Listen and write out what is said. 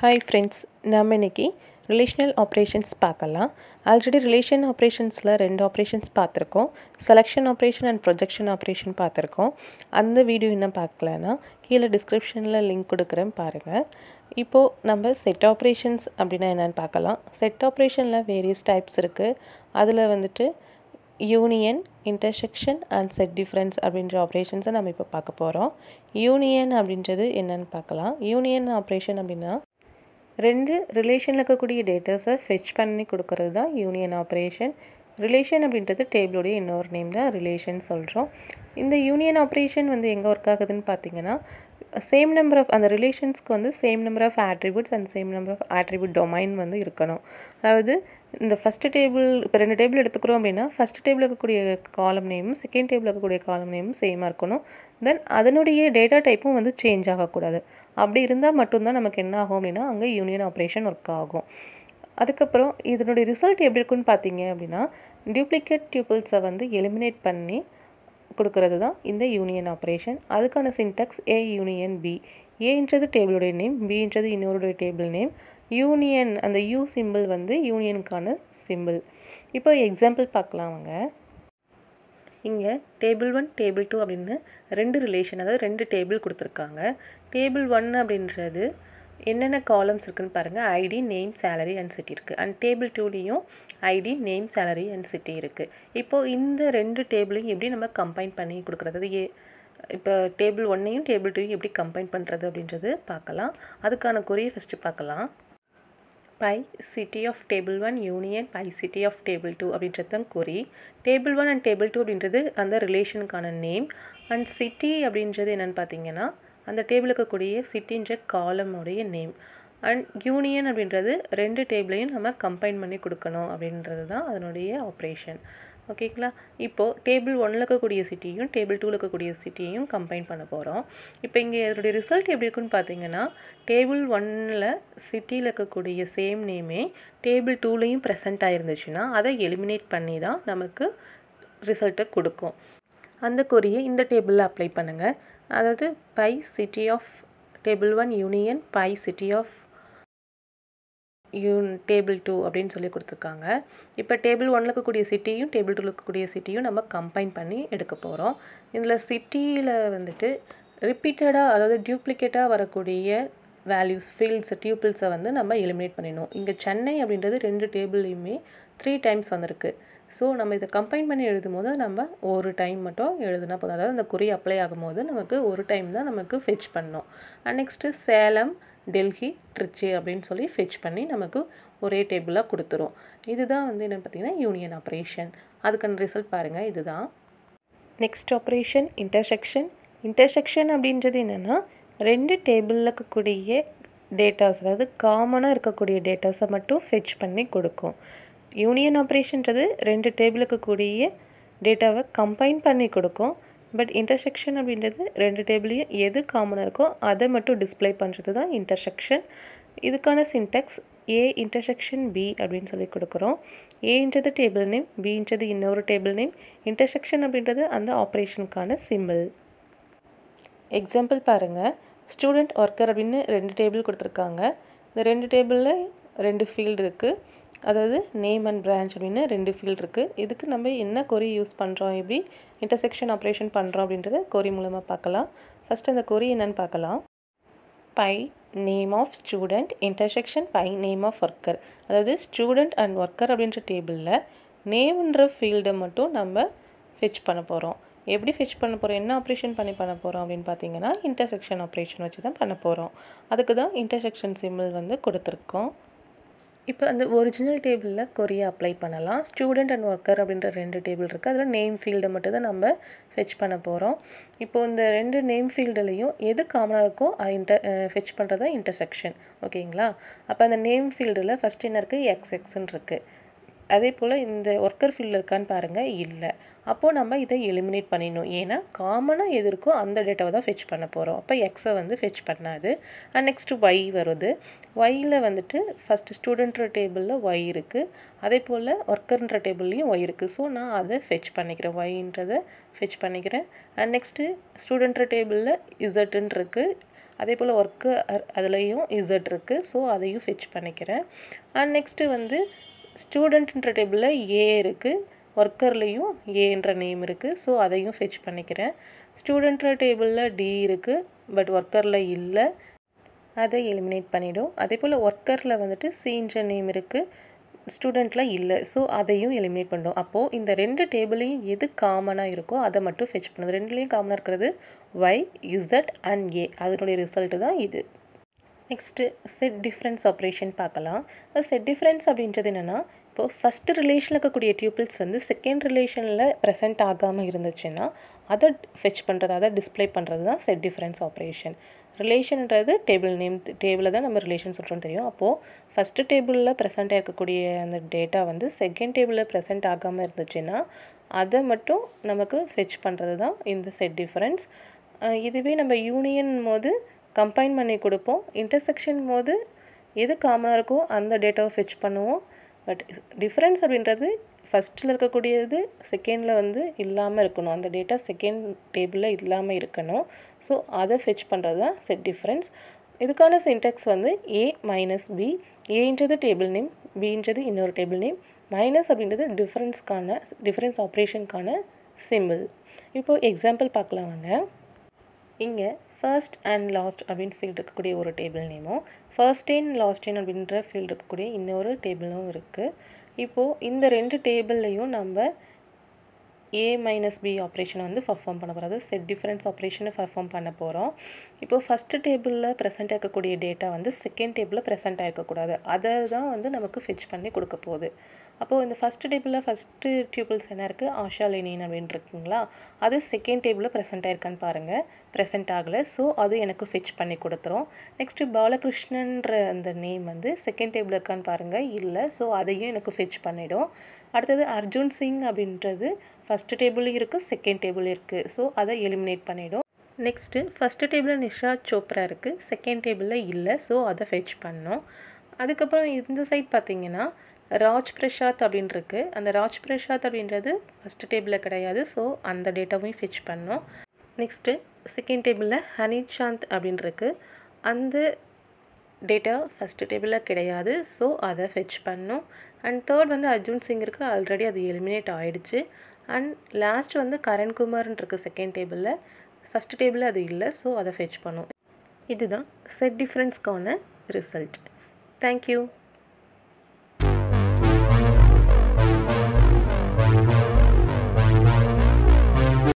Hi friends, we relational operations. Already relation operations la rendu operations selection operation and projection operation and the video inna paakala na description la link kudukuren parunga. Ipo number set operations set operation la various types irukku. Adula vanditu union, intersection and set difference abindra operations namm ipo paakaporom. Union abindrathu enna nu paakala. Union operation abina ரெண்டு relation இருக்கக்கூடிய டேட்டாஸை fetch பண்ணி கொடுக்கிறது தான் union operation. Relation அப்படின்றது டேபிளோட இன்னொரு name தான் relation சொல்றோம். இந்த யூனியன் ஆபரேஷன் வந்து எங்க வர்க் ஆகுதுன்னு பாத்தீங்கன்னா சேம் நம்பர் ஆஃப் அந்த ரிலேஷன்ஸ்க்கு வந்து same number of attributes and same number of attribute domain வந்து இருக்கணும். அதாவது இந்த ஃபர்ஸ்ட் டேபிள் இப்ப ரெண்டு டேபிள் எடுத்துக்கறோம் அப்படினா ஃபர்ஸ்ட் டேபிள்ல இருக்கக்கூடிய காலம் நேமும் செகண்ட் டேபிள்ல இருக்கக்கூடிய காலம் நேமும் சேமா இருக்கணும். தென் அதனுடைய டேட்டா டைப்பும் வந்து சேஞ்ச் ஆக கூடாது. அப்படி இருந்தா மட்டும் தான் நமக்கு என்ன ஆகும் அப்படினா அங்க யூனியன் ஆபரேஷன் வர்க் ஆகும். அதுக்கப்புறம் இதனோட ரிசல்ட் எப்படி இருக்குன்னு பாத்தீங்க அப்படினா டூப்ளிகேட் டூபிள்ஸை வந்து எலிமினேட் பண்ணி கொடுக்கிறது தான் இந்த யூனியன் ஆபரேஷன். அதுக்கான syntax A union B. A ன்றது டேபிளோட நேம், B ன்றது இன்னொரு டேபிள் நேம். யூனியன் அந்த U சிம்பல் வந்து யூனியனுக்கான சிம்பல். இப்போ எக்ஸாம்பிள் பார்க்கலாம்ங்க. இங்க டேபிள் 1 டேபிள் 2 அப்படின ரெண்டு ரிலேஷன் அதாவது ரெண்டு டேபிள் கொடுத்திருக்காங்க. டேபிள் 1 அப்படின்றது என்னென்ன காலம்ஸ் இருக்குன்னு பாருங்க. ID, name, salary and city இருக்கு. and டேபிள் 2 லியும் ID, name, salary and city இருக்கு. இப்போ இந்த ரெண்டு டேபிளையும் எப்படி நம்ம கம்பைன் பண்ணி கொடுக்கிறது? அது இப்போ டேபிள் 1 ஐயும் டேபிள் 2 ஐயும் எப்படி கம்பைன் பண்றது அப்படின்றது பார்க்கலாம். அதுக்கான query first பார்க்கலாம். by city of table 1 union by city of table 2 அப்படின்றது query. table 1 and table 2 அப்படின்றது அந்த ரிலேஷனுக்கான நேம் and city அப்படின்றது என்னன்னு பாத்தீங்கன்னா அந்த டேபிளுக்கு கூடிய சிட்டின்ற காலம் உடைய நேம் and யூனியன் அப்படின்றது ரெண்டு டேபிளையும் நம்ம கம்பைன் பண்ணி கொடுக்கணும் அப்படின்றதுதான் அதனுடைய ஆபரேஷன். ஓகேங்களா? இப்போ டேபிள் 1 ல இருக்க கூடிய சிட்டியும் டேபிள் 2 ல இருக்க கூடிய சிட்டியும் கம்பைன் பண்ண போறோம். இப்போ இங்க இதோட ரிசல்ட் எப்படி இருக்குன்னு பாத்தீங்கன்னா டேபிள் 1 ல சிட்டில இருக்க கூடிய சேம் நேமே டேபிள் 2 லயும் பிரசன்ட் ஆயிருந்துச்சுனா அதை எலிமினேட் பண்ணி தான் நமக்கு ரிசல்ட்ட கொடுக்கும். அந்த query இந்த டேபிள்ல அப்ளை பண்ணுங்க. அதாவது by city of table 1 union by city of table 2 அப்படினு சொல்லி கொடுத்திருக்காங்க. இப்போ டேபிள் 1 ல இருக்க கூடிய சிட்டியும் டேபிள் 2 ல இருக்க கூடிய சிட்டியும் நம்ம கம்பைன் பண்ணி எடுக்க போறோம். இதுல சிட்டில வந்துட்டு ரிப்பீட்டடா அதாவது டூப்ளிகேட்டா வரக்கூடிய values fields tuples வந்து நம்ம எலிமினேட் பண்ணினோம். இங்க சென்னை அப்படின்றது ரெண்டு டேபிள்லயுமே 3 டைம்ஸ் வந்திருக்கு. சோ நம்ம இத கம்பைன் பண்ணி எழுதும்போது நம்ம ஒரு டைம் மட்டும் எழுதுனா போதும். அதாவது அந்த query அப்ளை ஆகும்போது நமக்கு ஒரு டைம் தான் நமக்கு fetch பண்ணோம். and next சேலம், டெல்லி, திருச்சி அப்படினு சொல்லி fetch பண்ணி நமக்கு ஒரே டேபிளா கொடுத்துரும். இதுதான் வந்து என்ன பாத்தீங்கன்னா யூனியன் ஆபரேஷன். அதுக்கான ரிசல்ட் பாருங்க இதுதான். next operation intersection. intersection அப்படின்றது என்னன்னா ரெண்டு டேபிள்ல இருக்க கூடிய டேட்டாஸ் அதாவது காமனா இருக்க கூடிய டேட்டாஸை மட்டும் fetch பண்ணி கொடுக்கும். யூனியன் ஆபரேஷன்றது ரெண்டு டேபிளுக்கு கூடிய டேட்டாவை கம்பைன் பண்ணி கொடுக்கும். பட் இன்டர்செக்ஷன் அப்படின்றது ரெண்டு டேபிளையும் எது காமனா இருக்கோ அதை மட்டும் டிஸ்ப்ளே பண்றதுதான் இன்டர்செக்ஷன். இதுக்கான சின்டாக்ஸ் A இன்டர்செக்ஷன் B அப்படினு சொல்லி கொடுக்கிறோம். A ன்றது டேபிள் நேம், B ன்றது இன்னொரு டேபிள் நேம். இன்டர்செக்ஷன் அப்படின்றது அந்த ஆபரேஷனுக்கான சிம்பல். எக்ஸாம்பிள் பாருங்க. ஸ்டூடண்ட், வர்க்கர் அப்படினு ரெண்டு டேபிள் கொடுத்திருக்காங்க. இந்த ரெண்டு டேபிள்ல ரெண்டு ஃபீல்ட் இருக்கு. அதாவது நேம் அண்ட் பிரான்ச் அப்படின ரெண்டு ஃபீல்ட் இருக்கு. இதுக்கு நம்ம என்ன query யூஸ் பண்றோம், எப்படி இன்டர்செக்ஷன் ஆபரேஷன் பண்றோம் அப்படிங்கறது query மூலமா பார்க்கலாம். ஃபர்ஸ்ட் அந்த query என்னன்னு பார்க்கலாம். by name of student intersection by name of worker. அதாவது ஸ்டூடண்ட் அண்ட் வர்க்கர் அப்படிங்கற டேபிள்ல நேம்ன்ற ஃபீல்ட மட்டும் நம்ம fetch பண்ண போறோம். எப்படி fetch பண்ண போறோம், என்ன ஆபரேஷன் பண்ண போறோம் அப்படினு பாத்தீங்கன்னா இன்டர்செக்ஷன் ஆபரேஷன் வச்சு தான் பண்ண போறோம். அதுக்கு தான் இன்டர்செக்ஷன் சிம்பல் வந்து கொடுத்திருக்கோம். இப்போ அந்த ஒரிஜினல் டேபிள்ல query அப்ளை பண்ணலாம். ஸ்டூடண்ட் அண்ட் வர்க்கர் அப்படிங்கற ரெண்டு டேபிள் இருக்கு. அதுல நேம் ஃபீல்ட் மட்டும் தான் நம்ம fetch பண்ண போறோம். இப்போ இந்த ரெண்டு நேம் ஃபீல்ட்லயும் எது காமனா இருக்கோ அதை fetch பண்றது இன்டர்செக்ஷன். ஓகேங்களா? அப்ப அந்த நேம் ஃபீல்ட்ல ஃபர்ஸ்ட் என்ன இருக்கு, x ன்னு இருக்கு. அதே போல இந்த வர்க்கர் ஃபீல்ட்ல இருக்கான்னு பாருங்க, இல்ல. அப்போ நம்ம இதை எலிமினேட் பண்ணினோம். ஏனா காமனா எது இருக்கோ அந்த டேட்டாவை தான் fetch பண்ண போறோம். அப்ப x வந்து fetch பண்ணாது. and next y வருது. y ல வந்துட்டு first studentன்ற டேபிள்ல y இருக்கு. அதே போல workerன்ற டேபிள்லயும் y இருக்கு. சோ நான் அதை fetch பண்ணிக்கிறேன். y ன்றதை fetch பண்ணிக்கிறேன். and next studentன்ற டேபிள்ல z ன்னு இருக்கு. அதே போல் ஒர்க்கு அதுலேயும் இசட் இருக்குது. ஸோ அதையும் ஃபெச் பண்ணிக்கிறேன். அண்ட் நெக்ஸ்ட்டு வந்து ஸ்டூடெண்ட்ன்ற டேபிளில் ஏ இருக்குது, ஒர்க்கர்லேயும் ஏன்ற நேம் இருக்குது. ஸோ அதையும் ஃபெச் பண்ணிக்கிறேன். ஸ்டூடெண்ட்ற டேபிளில் டி இருக்குது, பட் ஒர்க்கரில் இல்லை, அதை எலிமினேட் பண்ணிவிடும். அதே போல் ஒர்க்கரில் வந்துட்டு சின்ற நேம் இருக்குது, ஸ்டூடெண்ட்டில் இல்லை, ஸோ அதையும் எலிமினேட் பண்ணும். அப்போது இந்த ரெண்டு டேபிளையும் எது காமனாக இருக்கோ அதை மட்டும் ஃபெச் பண்ணுது. ரெண்டுலேயும் காமனாக இருக்கிறது ஒய், இசட் அண்ட் ஏ, அதனுடைய ரிசல்ட்டு தான் இது. நெக்ஸ்ட்டு செட் டிஃப்ரென்ஸ் ஆப்ரேஷன் பார்க்கலாம். செட் டிஃப்ரென்ஸ் அப்படின்றது என்னென்னா, இப்போது ஃபஸ்ட்டு ரிலேஷனில் இருக்கக்கூடிய டியூபிள்ஸ் வந்து செகண்ட் ரிலேஷனில் ப்ரெசென்ட் ஆகாமல் இருந்துச்சுன்னா அதை ஃபெச் பண்ணுறது, அதை டிஸ்பிளே பண்ணுறது தான் செட் டிஃப்ரென்ஸ் ஆப்ரேஷன். ரிலேஷன்ன்றது டேபிள் நேம், டேபிளை தான் நம்ம ரிலேஷன் சொல்கிறோன்னு தெரியும். அப்போது ஃபஸ்ட்டு டேபிளில் ப்ரெசென்ட்டாக இருக்கக்கூடிய அந்த டேட்டா வந்து செகண்ட் டேபிளில் ப்ரெசென்ட் ஆகாமல் இருந்துச்சுன்னா அதை மட்டும் நமக்கு ஃபெச் பண்ணுறது தான் இந்த செட் டிஃப்ரென்ஸ். இதுவே நம்ம யூனியன் போது கம்பைன் பண்ணி கொடுப்போம், இன்டர்செக்ஷன் போது எது காமனாக இருக்கோ அந்த டேட்டாவை ஃபெச் பண்ணுவோம். பட் டிஃப்ரென்ஸ் அப்படின்றது ஃபஸ்ட்டில் இருக்கக்கூடியது செகண்டில் வந்து இல்லாமல் இருக்கணும், அந்த டேட்டா செகண்ட் டேபிளில் இல்லாமல் இருக்கணும். ஸோ அதை ஃபெச் பண்ணுறது தான் செட் டிஃப்ரென்ஸ். இதுக்கான சின்டாக்ஸ் வந்து ஏ மைனஸ் பி, ஏன்றது டேபிள் நேம், பின்றது இன்னொரு டேபிள் நேம், மைனஸ் அப்படின்றது டிஃப்ரென்ஸ்க்கான டிஃப்ரென்ஸ் ஆப்ரேஷனுக்கான சிம்பிள். இப்போது எக்ஸாம்பிள் பார்க்கலாம் வாங்க. இங்கே ஃபர்ஸ்ட் அண்ட் லாஸ்ட் அப்படின்னு ஃபீல்டு இருக்கக்கூடிய ஒரு டேபிள் நேமும், ஃபர்ஸ்ட் இன் லாஸ்ட் இன் அப்படின்ற ஃபீல்டு இருக்கக்கூடிய இன்னொரு டேபிளும் இருக்குது. இப்போது இந்த ரெண்டு டேபிள்லையும் நம்ம ஏ மைனஸ் பி ஆப்ரேஷனை வந்து பர்ஃபார்ம் பண்ண போகிறோம், அதாவது செட் டிஃப்ரென்ஸ் ஆப்ரேஷனை பர்ஃபார்ம் பண்ண போகிறோம். இப்போது ஃபஸ்ட்டு டேபிளில் ப்ரெசென்ட்டாக இருக்கக்கூடிய டேட்டா வந்து செகண்ட் டேபிளில் ப்ரெசென்ட்டாக இருக்கக்கூடாது, அதை தான் வந்து நமக்கு ஃபெச் பண்ணி கொடுக்க போகுது. அப்போது இந்த ஃபஸ்ட்டு டேபிளில் ஃபஸ்ட்டு டியூபிள்ஸ் என்ன இருக்குது, ஆஷா லெனின் அப்படின்னு இருக்குங்களா, அது செகண்ட் டேபிளில் ப்ரெசென்ட் ஆகிருக்கான்னு பாருங்கள், ப்ரெசென்ட் ஆகலை, ஸோ அது எனக்கு ஃபெச் பண்ணி கொடுத்துரும். நெக்ஸ்ட்டு பாலகிருஷ்ணன்ற அந்த நேம் வந்து செகண்ட் டேபிளில் இருக்கான்னு பாருங்கள், இல்லை, ஸோ அதையும் எனக்கு ஃபெச் பண்ணிவிடும். அடுத்தது அர்ஜுன் சிங் அப்படின்றது ஃபஸ்ட்டு டேபிளும் இருக்குது, செகண்ட் டேபிள் இருக்குது, ஸோ அதை எலிமினேட் பண்ணிவிடும். நெக்ஸ்ட்டு ஃபஸ்ட்டு டேபிளில் நிஷா சோப்ரா இருக்குது, செகண்ட் டேபிளில் இல்லை, ஸோ அதை ஃபெச் பண்ணோம். அதுக்கப்புறம் இந்த சைட் பார்த்திங்கன்னா ராஜ் பிரசாத் அப்படின்ருக்கு, அந்த ராஜ் பிரசாத் அப்படின்றது ஃபஸ்ட்டு டேபிளில் கிடையாது, ஸோ அந்த டேட்டாவையும் ஃபெச் பண்ணோம். நெக்ஸ்ட்டு செகண்ட் டேபிளில் ஹனிஷாந்த் அப்படின்ருக்கு, அந்த டேட்டா ஃபஸ்ட்டு டேபிளில் கிடையாது, ஸோ அதை ஃபெச் பண்ணோம். அண்ட் தேர்ட் வந்து அர்ஜுன் சிங் இருக்குது, ஆல்ரெடி அது எலிமினேட் ஆகிடுச்சு. அண்ட் லாஸ்ட் வந்து கரண்குமார்னு இருக்குது செகண்ட் டேபிளில், ஃபஸ்ட்டு டேபிளில் அது இல்லை, ஸோ அதை ஃபெச் பண்ணோம். இதுதான் செட் டிஃப்ரென்ஸ்க்கான ரிசல்ட். தேங்க்யூ.